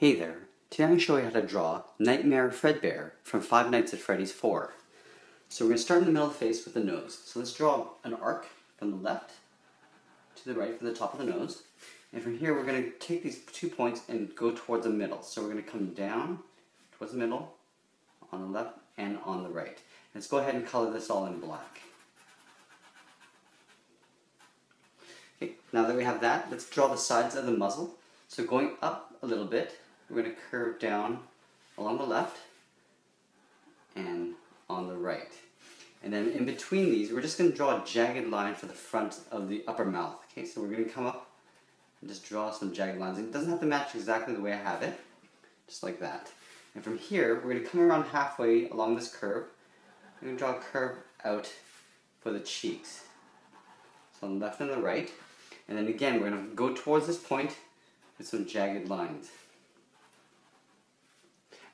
Hey there, today I'm going to show you how to draw Nightmare Fredbear from Five Nights at Freddy's 4. So we're going to start in the middle of the face with the nose. So let's draw an arc from the left to the right from the top of the nose. And from here we're going to take these 2 points and go towards the middle. So we're going to come down towards the middle, on the left and on the right. Let's go ahead and color this all in black. Okay, now that we have that, let's draw the sides of the muzzle. So going up a little bit, we're going to curve down along the left and on the right. And then in between these, we're just going to draw a jagged line for the front of the upper mouth. Okay, so we're going to come up and just draw some jagged lines. It doesn't have to match exactly the way I have it, just like that. And from here, we're going to come around halfway along this curve. We're going to draw a curve out for the cheeks. So on the left and the right. And then again, we're going to go towards this point with some jagged lines.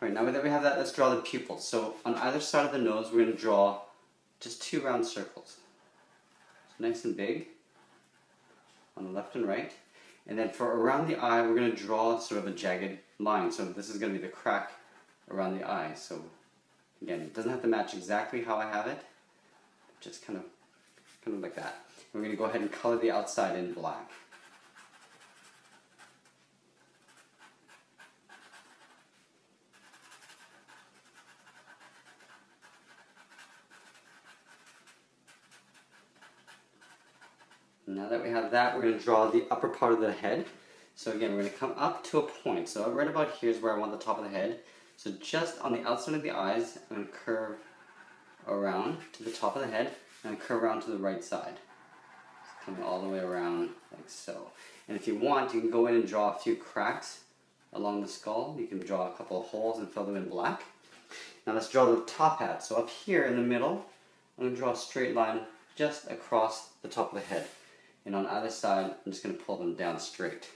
Alright, now that we have that, let's draw the pupils. So on either side of the nose, we're going to draw just 2 round circles. So nice and big, on the left and right. And then for around the eye, we're going to draw sort of a jagged line. So this is going to be the crack around the eye. So again, it doesn't have to match exactly how I have it. Just kind of like that. We're going to go ahead and color the outside in black. Now that we have that, we're going to draw the upper part of the head. So again, we're going to come up to a point. So right about here is where I want the top of the head. So just on the outside of the eyes, I'm going to curve around to the top of the head and curve around to the right side. So coming all the way around like so. And if you want, you can go in and draw a few cracks along the skull. You can draw a couple of holes and fill them in black. Now let's draw the top hat. So up here in the middle, I'm going to draw a straight line just across the top of the head. And on either side, I'm just going to pull them down straight.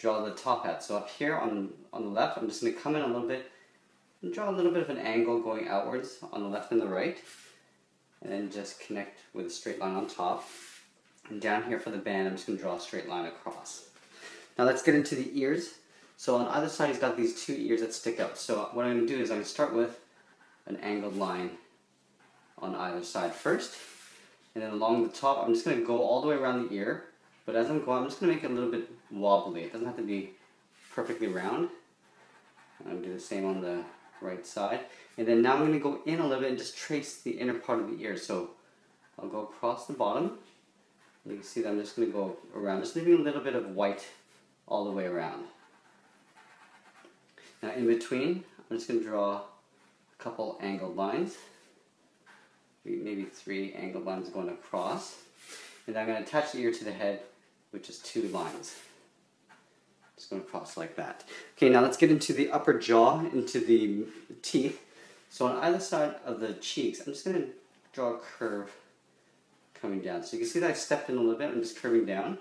Draw the top hat. So up here on the left, I'm just going to come in a little bit and draw a little bit of an angle going outwards on the left and the right. And then just connect with a straight line on top. And down here for the band, I'm just going to draw a straight line across. Now let's get into the ears. So on either side, he's got these 2 ears that stick out. So what I'm going to do is I'm going to start with an angled line on either side first. And then along the top, I'm just going to go all the way around the ear. But as I'm going, I'm just going to make it a little bit wobbly. It doesn't have to be perfectly round. I'm going to do the same on the right side. And then now I'm going to go in a little bit and just trace the inner part of the ear. So I'll go across the bottom. And you can see that I'm just going to go around, just leaving a little bit of white all the way around. Now in between, I'm just going to draw a couple angled lines. Maybe 3 angled lines going across, and I'm going to attach the ear to the head, which is 2 lines. Just going across like that. Okay, now let's get into the upper jaw, into the teeth. So on either side of the cheeks, I'm just going to draw a curve coming down. So you can see that I stepped in a little bit. I'm just curving down.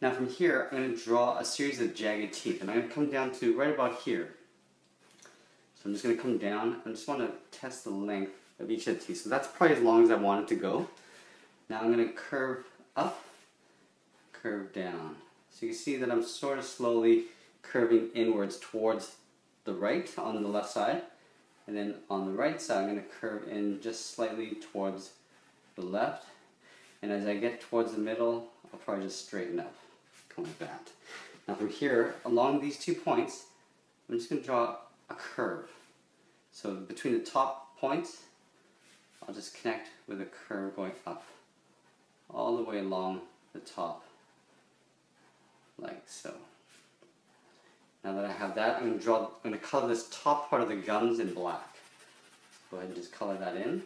Now from here, I'm going to draw a series of jagged teeth, and I'm going to come down to right about here. So I'm just going to come down. I just want to test the length of each of the teeth. So that's probably as long as I want it to go. Now I'm going to curve up, curve down. So you can see that I'm sort of slowly curving inwards towards the right on the left side. And then on the right side, I'm going to curve in just slightly towards the left. And as I get towards the middle, I'll probably just straighten up, kind of like that. Now from here, along these 2 points, I'm just going to draw a curve. So between the top points, I'll just connect with a curve going up all the way along the top, like so. Now that I have that, I'm going to color this top part of the gums in black. Go ahead and just color that in.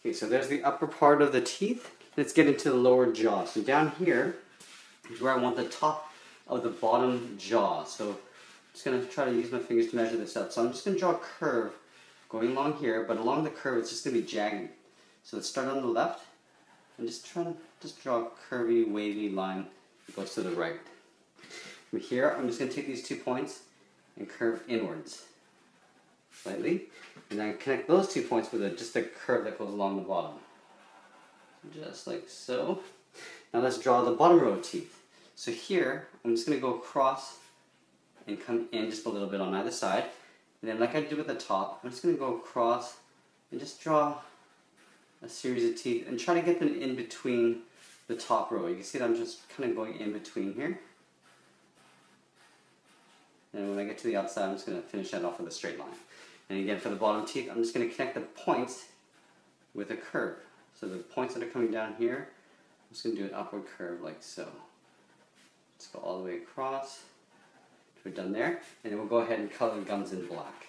Okay, so there's the upper part of the teeth. Let's get into the lower jaw. So down here is where I want the top of the bottom jaw. So I'm just going to try to use my fingers to measure this up. So I'm just going to draw a curve going along here, but along the curve it's just going to be jagged. So let's start on the left and just try to just draw a curvy, wavy line that goes to the right. From here, I'm just going to take these 2 points and curve inwards slightly, and then connect those 2 points with just a curve that goes along the bottom. Just like so. Now let's draw the bottom row of teeth. So here, I'm just going to go across and come in just a little bit on either side. And then like I did with the top, I'm just going to go across and just draw a series of teeth and try to get them in between the top row. You can see that I'm just kind of going in between here. And when I get to the outside, I'm just going to finish that off with a straight line. And again, for the bottom teeth, I'm just going to connect the points with a curve. So the points that are coming down here, I'm just going to do an upward curve like so. Let's go all the way across. We're done there. And then we'll go ahead and color the gums in black.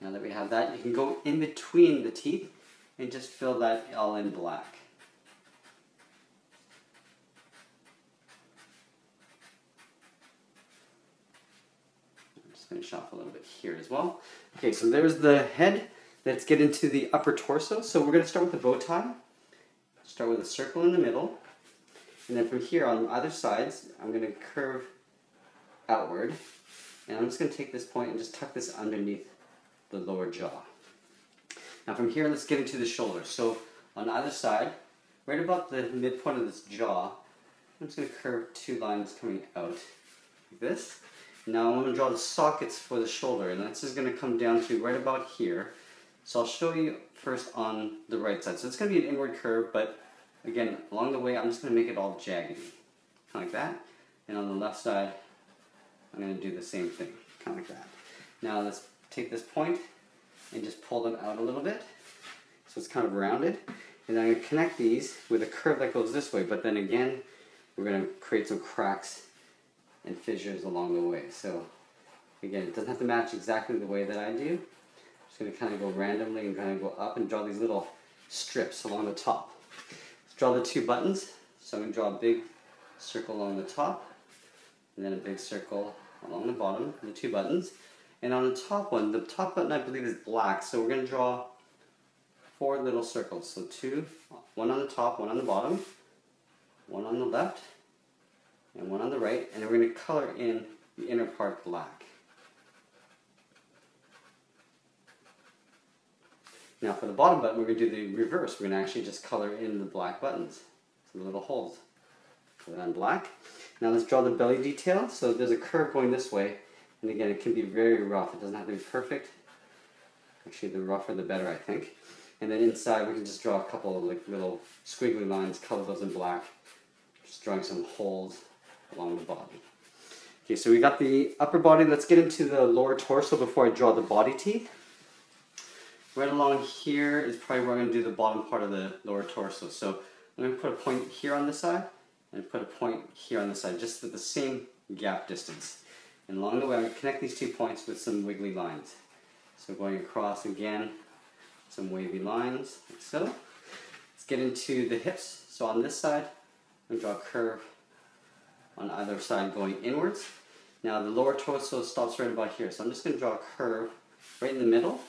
Now that we have that, you can go in between the teeth and just fill that all in black. Finish off a little bit here as well. Okay, so there's the head. Let's get into the upper torso. So we're going to start with the bow tie. Start with a circle in the middle, and then from here on either sides, I'm going to curve outward, and I'm just going to take this point and just tuck this underneath the lower jaw. Now from here, let's get into the shoulder. So on either side, right about the midpoint of this jaw, I'm just going to curve 2 lines coming out like this. Now I'm going to draw the sockets for the shoulder, and that's just going to come down to right about here. So I'll show you first on the right side. So it's going to be an inward curve, but again, along the way, I'm just going to make it all jaggedy, kind of like that. And on the left side, I'm going to do the same thing, kind of like that. Now let's take this point and just pull them out a little bit, so it's kind of rounded. And I'm going to connect these with a curve that goes this way, but then again, we're going to create some cracks and fissures along the way. So again, it doesn't have to match exactly the way that I do. I'm just going to kind of go randomly and kind of go up and draw these little strips along the top. Let's draw the 2 buttons. So I'm going to draw a big circle along the top, and then a big circle along the bottom, the 2 buttons. And on the top one, the top button I believe is black, so we're going to draw 4 little circles. So 2, 1 on the top, 1 on the bottom, 1 on the left, and 1 on the right, and we're going to color in the inner part black. Now for the bottom button, we're going to do the reverse. We're going to actually just color in the black buttons, some little holes. Color on black. Now let's draw the belly detail. So there's a curve going this way, and again, it can be very rough. It doesn't have to be perfect. Actually, the rougher the better, I think. And then inside, we can just draw a couple of like little squiggly lines, color those in black, just drawing some holes along the body. Okay, so we got the upper body. Let's get into the lower torso before I draw the body teeth. Right along here is probably where I'm going to do the bottom part of the lower torso. So I'm going to put a point here on this side and put a point here on this side, just at the same gap distance. And along the way, I'm going to connect these 2 points with some wiggly lines. So going across again, some wavy lines, like so. Let's get into the hips. So on this side, I'm going to draw a curve on either side going inwards. Now the lower torso stops right about here, so I'm just going to draw a curve right in the middle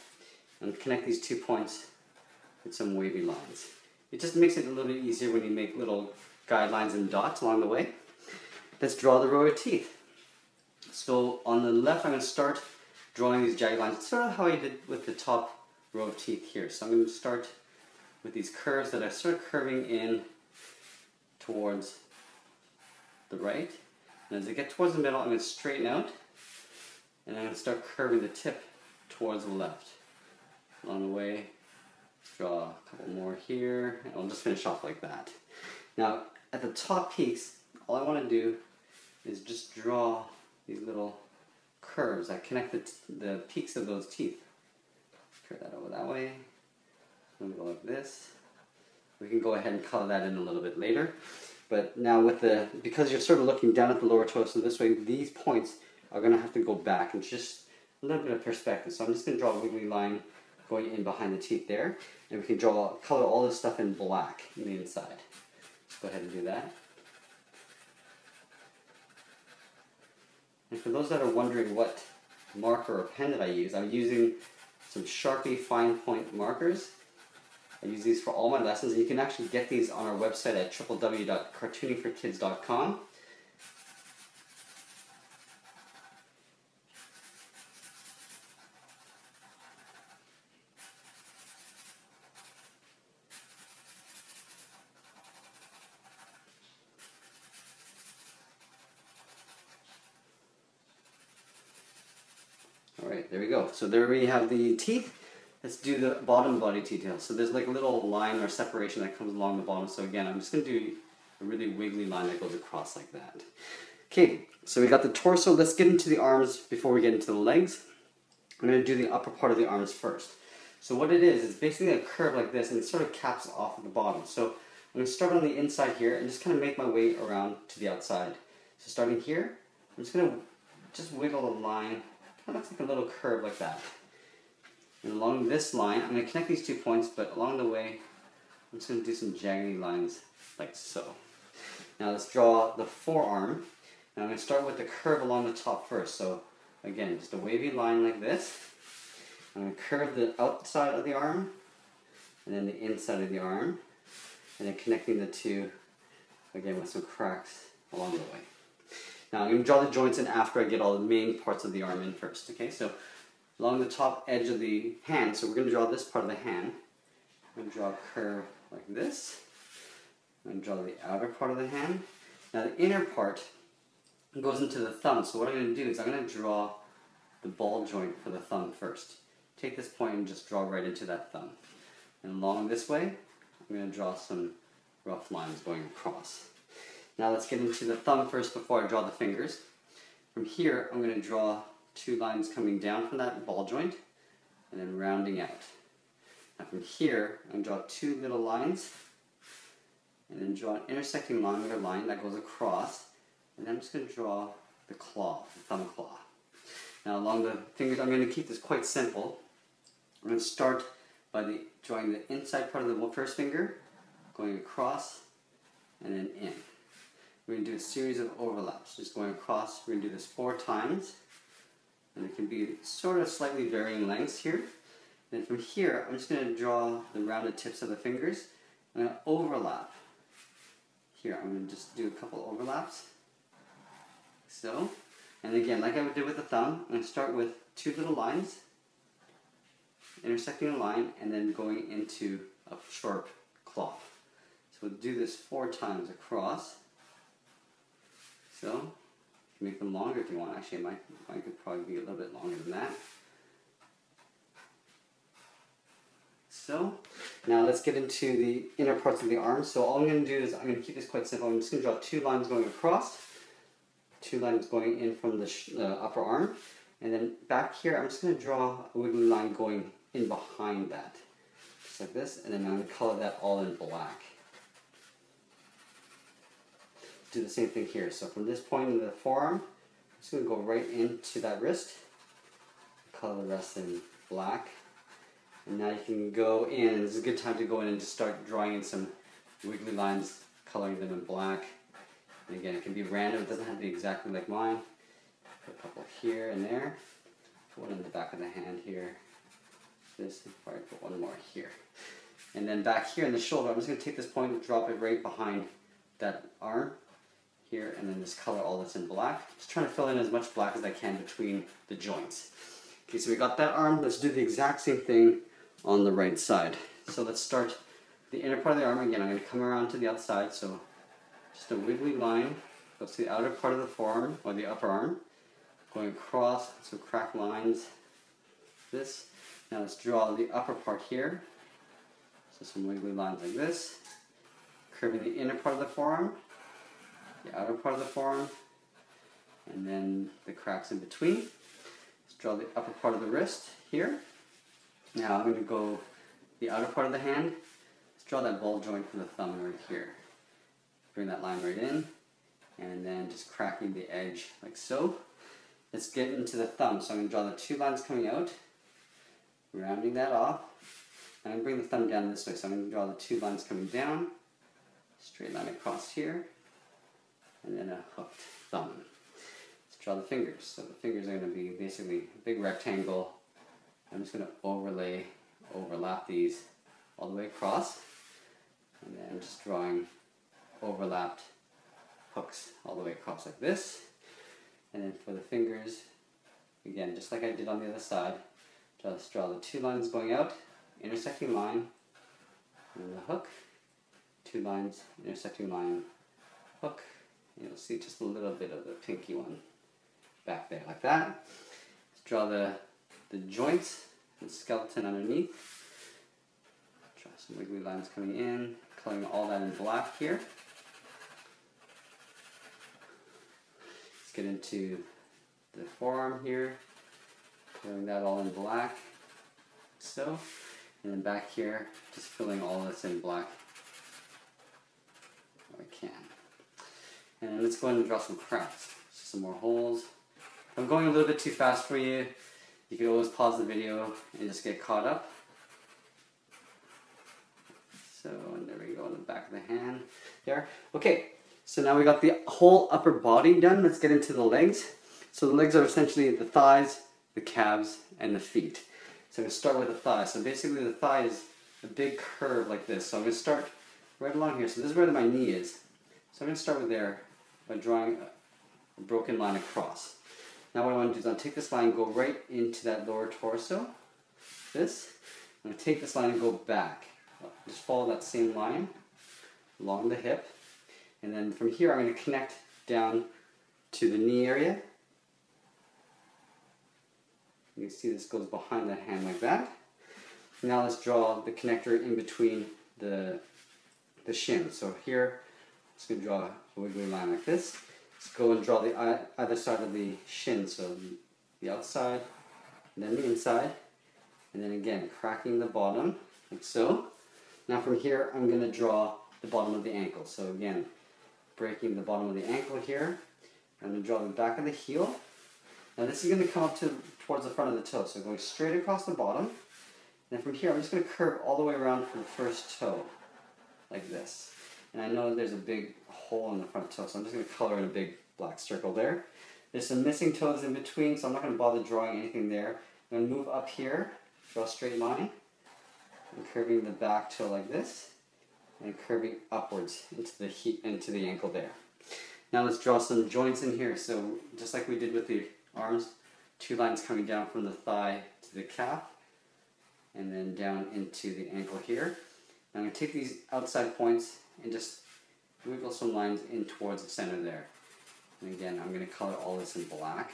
and connect these 2 points with some wavy lines. It just makes it a little bit easier when you make little guidelines and dots along the way. Let's draw the row of teeth. So on the left, I'm going to start drawing these jagged lines, sort of how I did with the top row of teeth here. So I'm going to start with these curves that are sort of curving in towards the right, and as I get towards the middle, I'm going to straighten out, and I'm going to start curving the tip towards the left. Along the way, draw a couple more here, and I'll just finish off like that. Now, at the top peaks, all I want to do is just draw these little curves that connect the peaks of those teeth. Curve that over that way. I'm going to go like this. We can go ahead and color that in a little bit later. But now with the, because you're sort of looking down at the lower torso this way, these points are going to have to go back, and just a little bit of perspective. So I'm just going to draw a wiggly line going in behind the teeth there, and we can color all this stuff in black on the inside. go ahead and do that. And for those that are wondering what marker or pen that I use, I'm using some Sharpie fine point markers. I use these for all my lessons, and you can actually get these on our website at www.cartooningforkids.com. Alright, there we go. So there we have the teeth. Let's do the bottom body detail. So there's like a little line or separation that comes along the bottom. So again, I'm just going to do a really wiggly line that goes across like that. Okay, so we got the torso. Let's get into the arms before we get into the legs. I'm going to do the upper part of the arms first. So what it is basically a curve like this, and it sort of caps off at the bottom. So I'm going to start on the inside here and just kind of make my way around to the outside. So starting here, I'm just going to just wiggle a line. Kind of looks like a little curve like that. And along this line, I'm going to connect these two points, but along the way, I'm just going to do some jaggedy lines like so. Now let's draw the forearm. Now I'm going to start with the curve along the top first. So again, just a wavy line like this. I'm going to curve the outside of the arm, and then the inside of the arm, and then connecting the two, again, with some cracks along the way. Now I'm going to draw the joints in after I get all the main parts of the arm in first, okay? So along the top edge of the hand, so we're going to draw this part of the hand. I'm going to draw a curve like this. I'm going to draw the outer part of the hand. Now the inner part goes into the thumb, so what I'm going to do is I'm going to draw the ball joint for the thumb first. Take this point and just draw right into that thumb. And along this way, I'm going to draw some rough lines going across. Now let's get into the thumb first before I draw the fingers. From here, I'm going to draw two lines coming down from that ball joint and then rounding out. Now from here, I'm going to draw two little lines and then draw an intersecting longer line that goes across, and then I'm just going to draw the claw, the thumb claw. Now along the fingers, I'm going to keep this quite simple. I'm going to start by drawing the inside part of the first finger, going across and then in. We're going to do a series of overlaps, just going across. We're going to do this 4 times, and it can be sort of slightly varying lengths here. Then from here, I'm just going to draw the rounded tips of the fingers, and I'm going to overlap. Here, I'm going to just do a couple overlaps, like so. And again, like I did with the thumb, I'm going to start with two little lines, intersecting a line, and then going into a sharp claw. So we'll do this 4 times across. So, you can make them longer if you want. Actually, mine could probably be a little bit longer than that. So, now let's get into the inner parts of the arm. So all I'm going to do is, I'm going to keep this quite simple. I'm just going to draw two lines going across, two lines going in from the upper arm, and then back here, I'm just going to draw a wiggly line going in behind that, just like this, and then I'm going to color that all in black. Do the same thing here. So from this point in the forearm, I'm just going to go right into that wrist, color the rest in black, and now you can go in. This is a good time to go in and just start drawing in some wiggly lines, coloring them in black. And again, it can be random. It doesn't have to be exactly like mine. Put a couple here and there. Put one in the back of the hand here. This, and probably put one more here. And then back here in the shoulder, I'm just going to take this point and drop it right behind that arm. Here, and then just color all this in black. Just trying to fill in as much black as I can between the joints. Okay, so we got that arm. Let's do the exact same thing on the right side. So let's start the inner part of the arm. Again, I'm going to come around to the outside. So just a wiggly line goes to the outer part of the forearm or the upper arm, going across some cracked lines. This. Now let's draw the upper part here. So some wiggly lines like this, curving the inner part of the forearm, the outer part of the forearm, and then the cracks in between. Let's draw the upper part of the wrist here. Now I'm going to go the outer part of the hand. Let's draw that ball joint for the thumb right here. Bring that line right in, and then just cracking the edge like so. Let's get into the thumb. So I'm going to draw the two lines coming out, rounding that off. And I'm going to bring the thumb down this way. So I'm going to draw the two lines coming down, straight line across here, and then a hooked thumb. Let's draw the fingers. So the fingers are going to be basically a big rectangle. I'm just going to overlap these all the way across, and then I'm just drawing overlapped hooks all the way across like this. And then for the fingers, again, just like I did on the other side, just draw the two lines going out, intersecting line, and then the hook, two lines, intersecting line, hook, and you'll see just a little bit of the pinky one back there, like that. Let's draw the joints and skeleton underneath. Draw some wiggly lines coming in, coloring all that in black here. Let's get into the forearm here, coloring that all in black, so. And then back here, just filling all this in black where I can. And let's go ahead and draw some cracks, some more holes. If I'm going a little bit too fast for you, you can always pause the video and just get caught up. So, and there we go on the back of the hand there. Okay, so now we got the whole upper body done. Let's get into the legs. So the legs are essentially the thighs, the calves, and the feet. So I'm going to start with the thigh. So basically the thigh is a big curve like this. So I'm going to start right along here. So this is where my knee is. So I'm going to start with there by drawing a broken line across. Now what I want to do is I'll take this line and go right into that lower torso. This. I'm going to take this line and go back. Just follow that same line along the hip. And then from here I'm going to connect down to the knee area. You can see this goes behind that hand like that. Now let's draw the connector in between the shin. So here, I'm just going to draw a wiggly line like this. Let's go and draw the other side of the shin. So the outside, and then the inside, and then again, cracking the bottom, like so. Now from here, I'm going to draw the bottom of the ankle. So again, breaking the bottom of the ankle here. I'm going to draw the back of the heel. Now this is going to come up towards the front of the toe, so going straight across the bottom. And then from here, I'm just going to curve all the way around from the first toe, like this. And I know there's a big hole in the front toe, so I'm just going to color in a big black circle there. There's some missing toes in between, so I'm not going to bother drawing anything there. I'm going to move up here, draw a straight line, and curving the back toe like this, and curving upwards into the ankle there. Now let's draw some joints in here, so just like we did with the arms, two lines coming down from the thigh to the calf, and then down into the ankle here. Now I'm going to take these outside points and just wiggle some lines in towards the center there. And again, I'm going to color all this in black.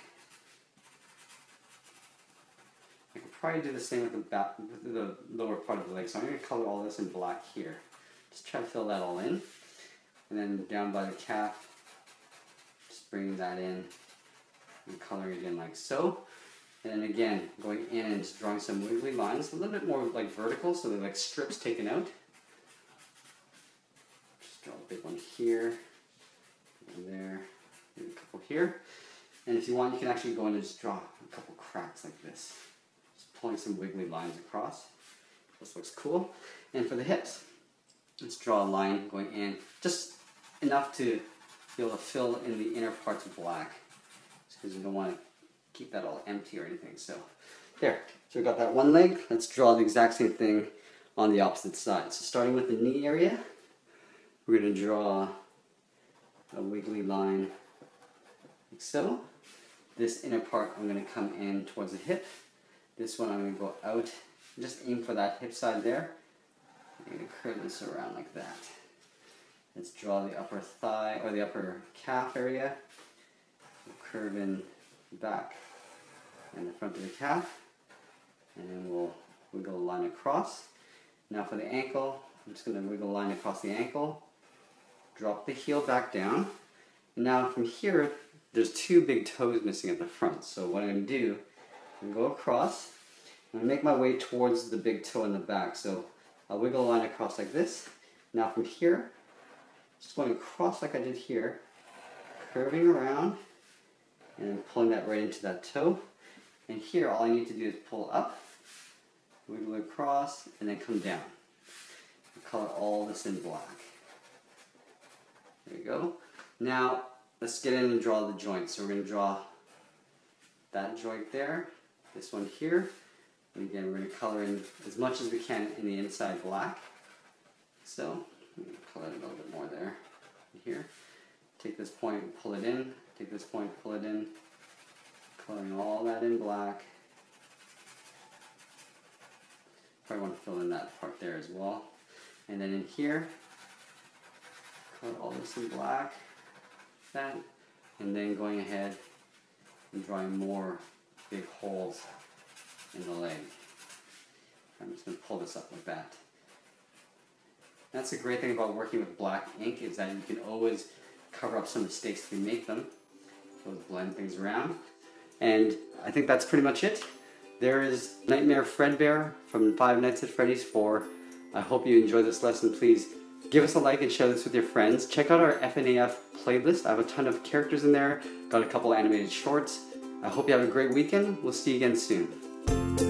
I could probably do the same with the lower part of the leg, so I'm going to color all this in black here. Just try to fill that all in. And then down by the calf, just bring that in. And coloring it in like so, and then again going in and just drawing some wiggly lines, a little bit more like vertical, so they're like strips taken out. Just draw a big one here, and there, and a couple here. And if you want, you can actually go in and just draw a couple cracks like this, just pulling some wiggly lines across. This looks cool. And for the hips, let's draw a line going in, just enough to be able to fill in the inner parts of black, because you don't want to keep that all empty or anything. So there, so we got that one leg. Let's draw the exact same thing on the opposite side. So starting with the knee area, we're going to draw a wiggly line like so. This inner part, I'm going to come in towards the hip. This one, I'm going to go out. Just aim for that hip side there. I'm going to curve this around like that. Let's draw the upper thigh, or the upper calf area. Curve in the back and the front of the calf, and then we'll wiggle a line across. Now for the ankle, I'm just going to wiggle a line across the ankle, drop the heel back down. And now from here, there's two big toes missing at the front. So what I'm going to do, I'm going to go across, I'm going to make my way towards the big toe in the back. So I'll wiggle a line across like this. Now from here, just going across like I did here, curving around, and I'm pulling that right into that toe. And here, all I need to do is pull up, wiggle across, and then come down. Color all this in black. There you go. Now, let's get in and draw the joints. So we're going to draw that joint there, this one here, and again, we're going to color in as much as we can in the inside black. So, I'm going to color it a little bit more there, here. Take this point, pull it in, take this point, pull it in, coloring all that in black. Probably want to fill in that part there as well. And then in here, color all this in black, that, and then going ahead and drawing more big holes in the leg. I'm just going to pull this up like that. That's the great thing about working with black ink, is that you can always cover up some mistakes if you make them. Always blend things around. And I think that's pretty much it. There is Nightmare Fredbear from Five Nights at Freddy's 4. I hope you enjoyed this lesson. Please give us a like and share this with your friends. Check out our FNAF playlist. I have a ton of characters in there. Got a couple animated shorts. I hope you have a great weekend. We'll see you again soon.